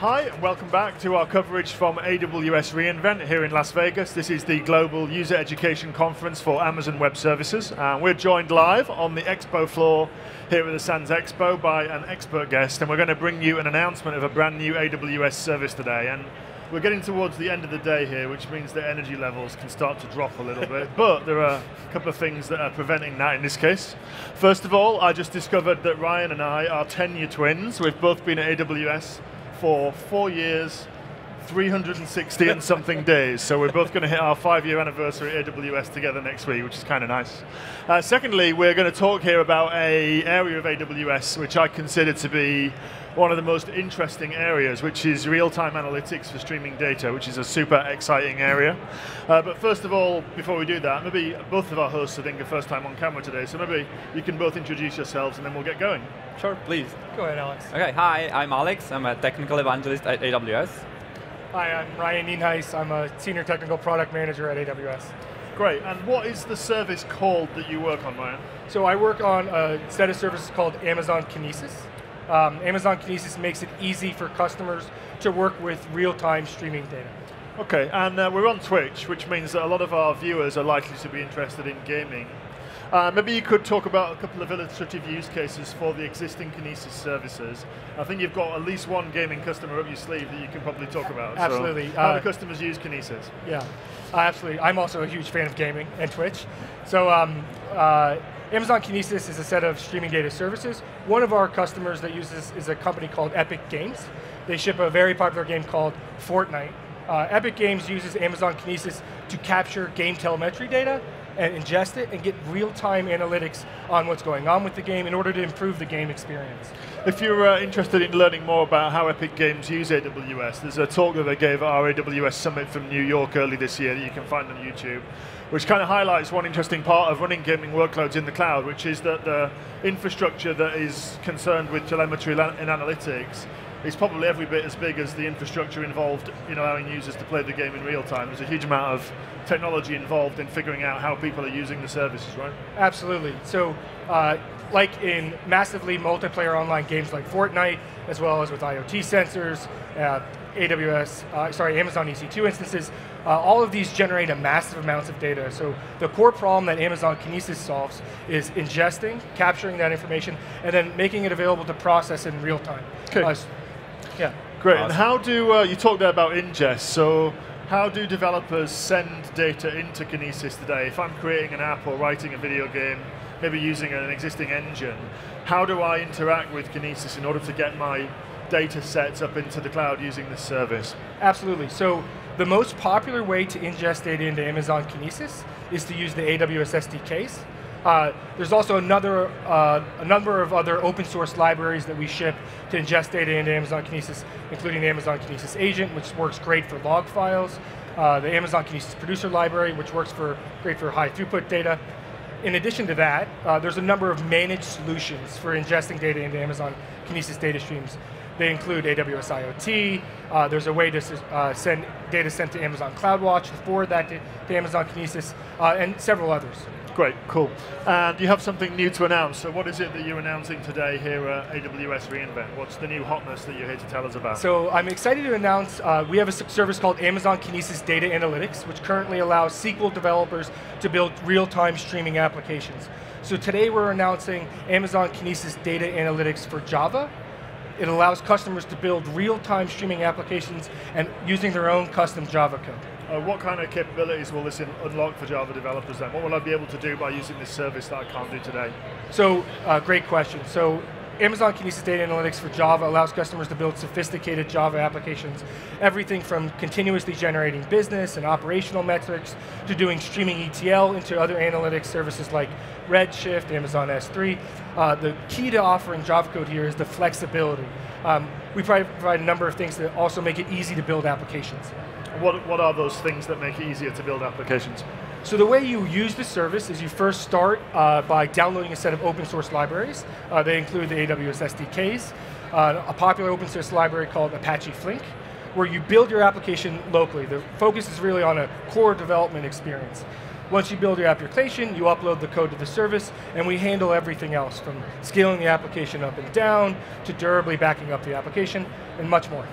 Hi, and welcome back to our coverage from AWS reInvent here in Las Vegas. This is the Global User Education Conference for Amazon Web Services. We're joined live on the expo floor here at the Sands Expo by an expert guest, and we're going to bring you an announcement of a brand new AWS service today. And we're getting towards the end of the day here, which means that energy levels can start to drop a little bit, but there are a couple of things that are preventing that in this case. First of all, I just discovered that Ryan and I are 10-year twins. We've both been at AWS for 4 years, 360 and something days. So we're both going to hit our 5-year anniversary at AWS together next week, which is kind of nice. Secondly, we're going to talk here about an area of AWS which I consider to be one of the most interesting areas, which is real-time analytics for streaming data, which is a super exciting area. But first of all, before we do that, maybe both of our hosts, I think, are first time on camera today, so maybe you can both introduce yourselves and then we'll get going. Sure, please. Go ahead, Alex. Okay, hi, I'm Alex. I'm a technical evangelist at AWS. Hi, I'm Ryan Nienhuis. I'm a senior technical product manager at AWS. Great, and what is the service called that you work on, Ryan? So I work on a set of services called Amazon Kinesis. Amazon Kinesis makes it easy for customers to work with real-time streaming data. Okay, and we're on Twitch, which means that a lot of our viewers are likely to be interested in gaming. Maybe you could talk about a couple of illustrative use cases for the existing Kinesis services. I think you've got at least one gaming customer up your sleeve that you can probably talk about. Absolutely. So how do customers use Kinesis? Yeah, absolutely. I'm also a huge fan of gaming and Twitch. So Amazon Kinesis is a set of streaming data services. One of our customers that uses is a company called Epic Games. They ship a very popular game called Fortnite. Epic Games uses Amazon Kinesis to capture game telemetry data and ingest it and get real-time analytics on what's going on with the game in order to improve the game experience. If you're interested in learning more about how Epic Games use AWS, there's a talk that they gave at our AWS Summit from New York early this year that you can find on YouTube, which kind of highlights one interesting part of running gaming workloads in the cloud, which is that the infrastructure that is concerned with telemetry and analytics is probably every bit as big as the infrastructure involved in allowing users to play the game in real time. There's a huge amount of technology involved in figuring out how people are using the services, right? Absolutely. So, like in massively multiplayer online games like Fortnite, as well as with IoT sensors, Amazon EC2 instances, all of these generate a massive amounts of data. So the core problem that Amazon Kinesis solves is ingesting, capturing that information, and then making it available to process in real time. Okay. Yeah. Great, awesome. And how do, you talked there about ingest, so how do developers send data into Kinesis today? If I'm creating an app or writing a video game, maybe using an existing engine, how do I interact with Kinesis in order to get my data sets up into the cloud using this service? Absolutely, so the most popular way to ingest data into Amazon Kinesis is to use the AWS SDKs. There's also a number of other open source libraries that we ship to ingest data into Amazon Kinesis, including the Amazon Kinesis Agent, which works great for log files, the Amazon Kinesis Producer Library, which works great for high throughput data. In addition to that, there's a number of managed solutions for ingesting data into Amazon Kinesis data streams. They include AWS IoT, there's a way to send data sent to Amazon CloudWatch, to forward that to Amazon Kinesis, and several others. Great, cool. And you have something new to announce. So what is it that you're announcing today here at AWS reInvent? What's the new hotness that you're here to tell us about? So I'm excited to announce we have a service called Amazon Kinesis Data Analytics, which currently allows SQL developers to build real-time streaming applications. So today we're announcing Amazon Kinesis Data Analytics for Java. It allows customers to build real-time streaming applications and using their own custom Java code. What kind of capabilities will this unlock for Java developers then? What will I be able to do by using this service that I can't do today? So, great question. So, Amazon Kinesis Data Analytics for Java allows customers to build sophisticated Java applications, everything from continuously generating business and operational metrics to doing streaming ETL into other analytics services like Redshift, Amazon S3. The key to offering Java code here is the flexibility. We provide a number of things that also make it easy to build applications. What are those things that make it easier to build applications? So the way you use the service is you first start by downloading a set of open source libraries. They include the AWS SDKs, a popular open source library called Apache Flink, where you build your application locally. The focus is really on a core development experience. Once you build your application, you upload the code to the service, and we handle everything else, from scaling the application up and down, to durably backing up the application, and much more.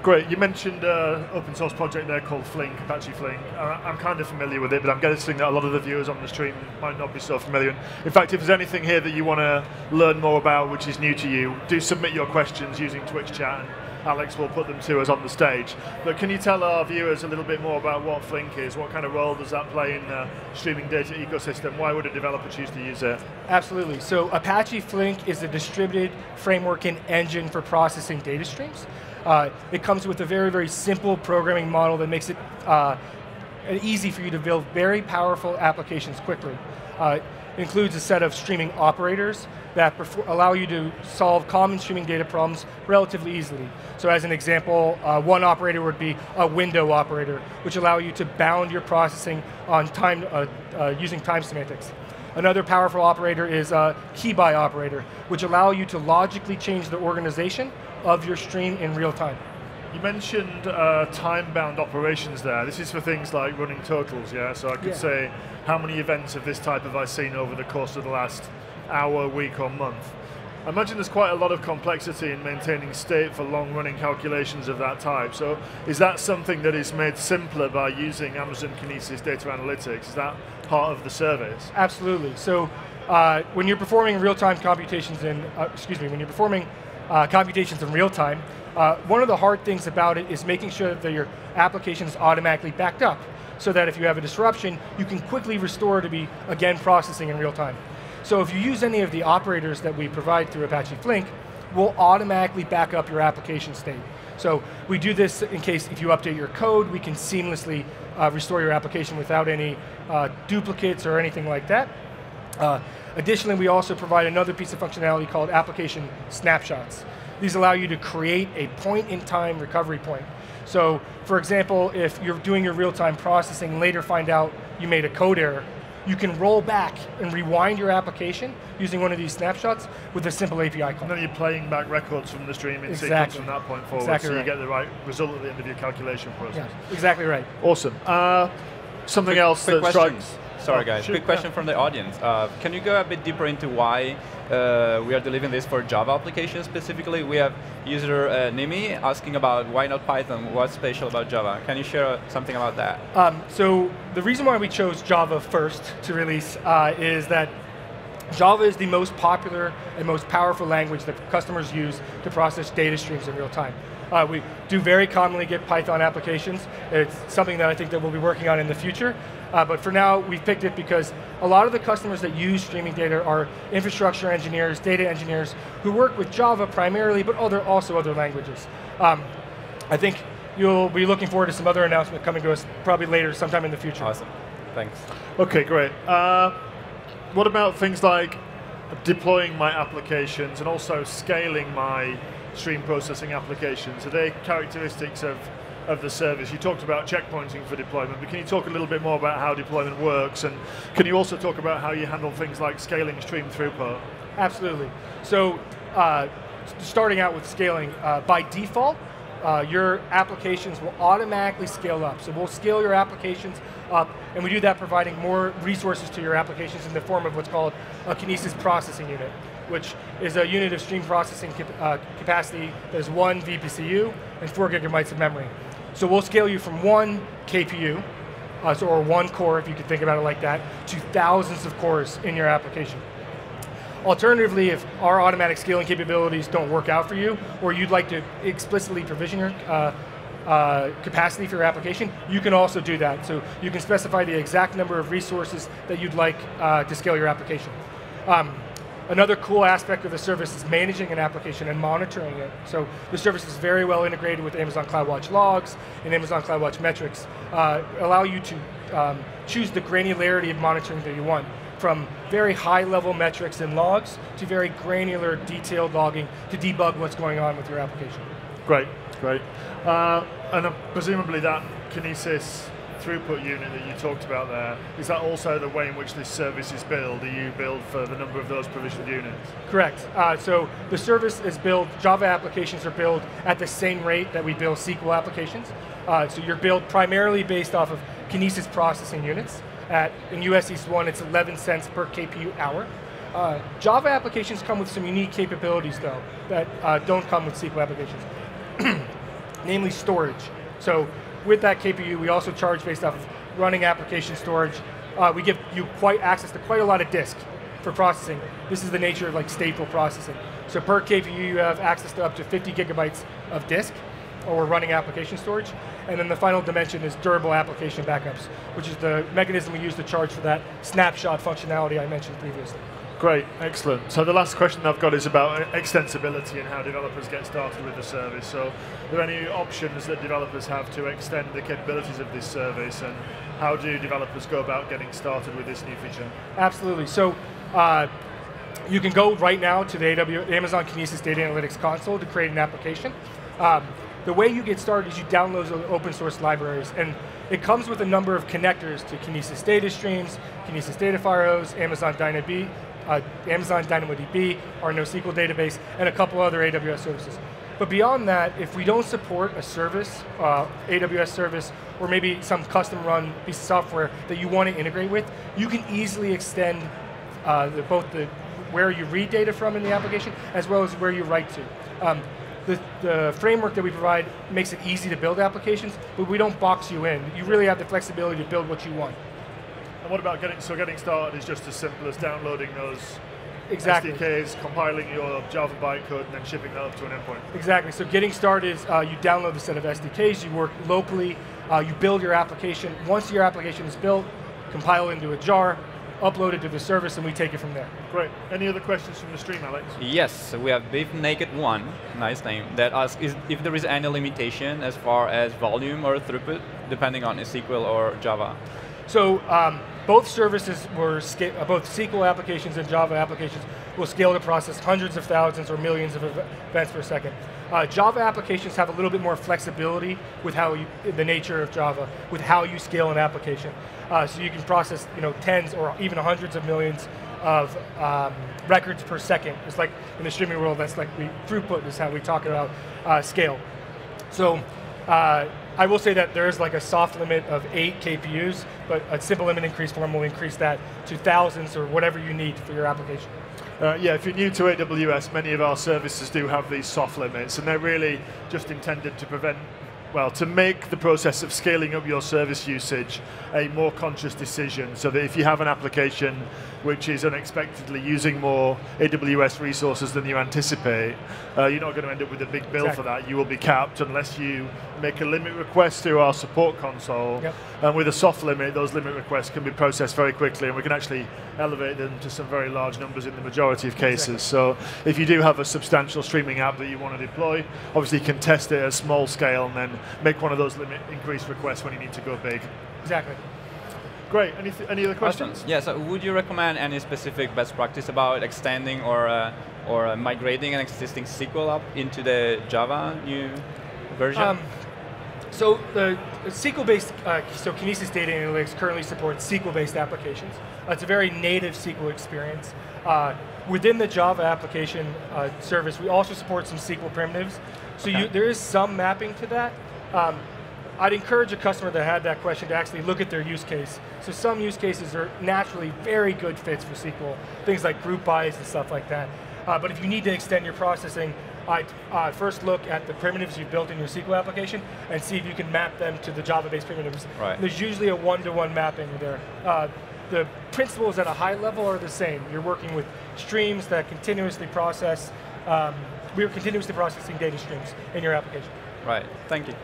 Great. You mentioned an open source project there called Flink, Apache Flink. I'm kind of familiar with it, but I'm guessing that a lot of the viewers on the stream might not be so familiar. In fact, if there's anything here that you want to learn more about which is new to you, do submit your questions using Twitch chat, and Alex will put them to us on the stage. But can you tell our viewers a little bit more about what Flink is? What kind of role does that play in the streaming data ecosystem? Why would a developer choose to use it? Absolutely. So Apache Flink is a distributed framework and engine for processing data streams. It comes with a very, very simple programming model that makes it easy for you to build very powerful applications quickly. It includes a set of streaming operators that allow you to solve common streaming data problems relatively easily. So as an example, one operator would be a window operator, which allow you to bound your processing on time, using time semantics. Another powerful operator is a key by operator, which allow you to logically change the organization of your stream in real time. You mentioned time-bound operations there. This is for things like running totals, yeah? So I could say, how many events of this type have I seen over the course of the last hour, week, or month? I imagine there's quite a lot of complexity in maintaining state for long-running calculations of that type. So is that something that is made simpler by using Amazon Kinesis Data Analytics? Is that part of the service? Absolutely. So when you're performing real-time computations in, computations in real time, one of the hard things about it is making sure that your application is automatically backed up so that if you have a disruption, you can quickly restore to be, again, processing in real time. So if you use any of the operators that we provide through Apache Flink, we'll automatically back up your application state. So we do this in case if you update your code, we can seamlessly restore your application without any duplicates or anything like that. Additionally, we also provide another piece of functionality called application snapshots. These allow you to create a point-in-time recovery point. So, for example, if you're doing your real-time processing and later find out you made a code error, you can roll back and rewind your application using one of these snapshots with a simple API call. And then you're playing back records from the stream in sequence from that point forward, so you get the right result at the end of your calculation process. Yeah, exactly right. Awesome. Something else that strikes... Sorry, guys. Quick question from the audience. Can you go a bit deeper into why we are delivering this for Java applications specifically? We have user Nimi asking about why not Python? What's special about Java? Can you share something about that? So the reason why we chose Java first to release is that Java is the most popular and most powerful language that customers use to process data streams in real time. We do very commonly get Python applications. It's something that I think that we'll be working on in the future. But for now, we've picked it because a lot of the customers that use streaming data are infrastructure engineers, data engineers, who work with Java primarily, but also other languages. I think you'll be looking forward to some other announcement coming to us probably later, sometime in the future. Awesome, thanks. Okay, great. What about things like deploying my applications and also scaling my stream processing applications? Are they characteristics of the service? You talked about checkpointing for deployment, but can you talk a little bit more about how deployment works? And can you also talk about how you handle things like scaling stream throughput? Absolutely. So starting out with scaling, by default, your applications will automatically scale up. So we'll scale your applications up, and we do that providing more resources to your applications in the form of what's called a Kinesis Processing Unit, which is a unit of stream processing capacity that is 1 vPCU and 4 gigabytes of memory. So we'll scale you from 1 KPU, or 1 core if you could think about it like that, to thousands of cores in your application. Alternatively, if our automatic scaling capabilities don't work out for you, or you'd like to explicitly provision your capacity for your application, you can also do that. So you can specify the exact number of resources that you'd like to scale your application. Another cool aspect of the service is managing an application and monitoring it. So the service is very well integrated with Amazon CloudWatch logs and Amazon CloudWatch metrics, allow you to choose the granularity of monitoring that you want, from very high level metrics and logs to very granular detailed logging to debug what's going on with your application. Great, great. And presumably that Kinesis throughput unit that you talked about there, is that also the way in which this service is built? Do you build for the number of those provisioned units? Correct. So the service is built, Java applications are built at the same rate that we build SQL applications. So you're built primarily based off of Kinesis processing units. In US East 1, it's 11 cents per KPU hour. Java applications come with some unique capabilities, though, that don't come with SQL applications. namely storage. So with that KPU, we also charge based off of running application storage. We give you access to quite a lot of disk for processing. This is the nature of like stateful processing. So per KPU, you have access to up to 50 gigabytes of disk or running application storage. And then the final dimension is durable application backups, which is the mechanism we use to charge for that snapshot functionality I mentioned previously. Great, excellent. So the last question I've got is about extensibility and how developers get started with the service. So are there any options that developers have to extend the capabilities of this service, and how do developers go about getting started with this new feature? Absolutely. So you can go right now to the Amazon Kinesis Data Analytics console to create an application. The way you get started is you download open source libraries, and it comes with a number of connectors to Kinesis data streams, Kinesis data files, Amazon DynamoDB, our NoSQL database, and a couple other AWS services. But beyond that, if we don't support a service, AWS service, or maybe some custom run piece of software that you want to integrate with, you can easily extend where you read data from in the application, as well as where you write to. The framework that we provide makes it easy to build applications, but we don't box you in. You really have the flexibility to build what you want. And what about getting started is just as simple as downloading those SDKs, compiling your Java bytecode, and then shipping that up to an endpoint. Exactly, so getting started is you download the set of SDKs, you work locally, you build your application. Once your application is built, compile it into a jar, upload it to the service, and we take it from there. Great. Any other questions from the stream, Alex? Yes, we have Beef Naked One, nice name, that asks if there is any limitation as far as volume or throughput, depending on SQL or Java. So both services were, both SQL applications and Java applications will scale to process hundreds of thousands or millions of events per second. Java applications have a little bit more flexibility with how you, the nature of Java, with how you scale an application. So you can process tens or even hundreds of millions of records per second. It's like in the streaming world, that's like throughput is how we talk about scale. So I will say that there is like a soft limit of 8 KPUs, but a simple limit increase form will increase that to thousands or whatever you need for your application. Yeah, if you're new to AWS, many of our services do have these soft limits, and they're really just intended to prevent, well, to make the process of scaling up your service usage a more conscious decision, so that if you have an application which is unexpectedly using more AWS resources than you anticipate, you're not going to end up with a big bill for that. You will be capped unless you make a limit request through our support console. Yep. And with a soft limit, those limit requests can be processed very quickly, and we can actually elevate them to some very large numbers in the majority of cases. So if you do have a substantial streaming app that you want to deploy, obviously you can test it at a small scale and then make one of those limit increase requests when you need to go big. Exactly. Great. Any other questions? Yes. Yeah, so would you recommend any specific best practice about extending or migrating an existing SQL app into the Java new version? So the SQL-based, so Kinesis Data Analytics currently supports SQL-based applications. It's a very native SQL experience. Within the Java application service, we also support some SQL primitives. So there is some mapping to that. I'd encourage a customer that had that question to actually look at their use case. So some use cases are naturally very good fits for SQL, things like group bys and stuff like that. But if you need to extend your processing, I'd first look at the primitives you've built in your SQL application and see if you can map them to the Java-based primitives. Right. There's usually a one-to-one mapping there. The principles at a high level are the same. You're working with streams that continuously process, we're continuously processing data streams in your application. Right, thank you.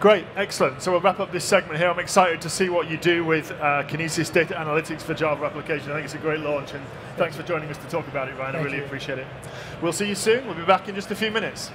Great, excellent. So we'll wrap up this segment here. I'm excited to see what you do with Kinesis Data Analytics for Java application. I think it's a great launch, and thanks for joining us to talk about it, Ryan. I really appreciate it. We'll see you soon. We'll be back in just a few minutes.